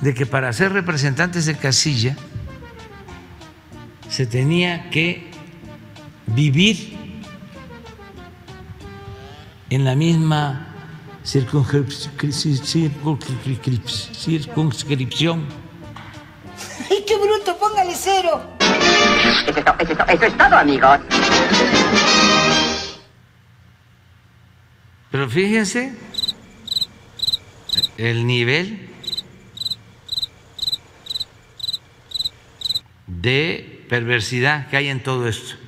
de que para ser representantes de casilla se tenía que vivir en la misma circunscripción. ¡Ay, qué bruto! ¡Póngale cero! Eso es todo, amigos. Pero fíjense el nivel de perversidad que hay en todo esto.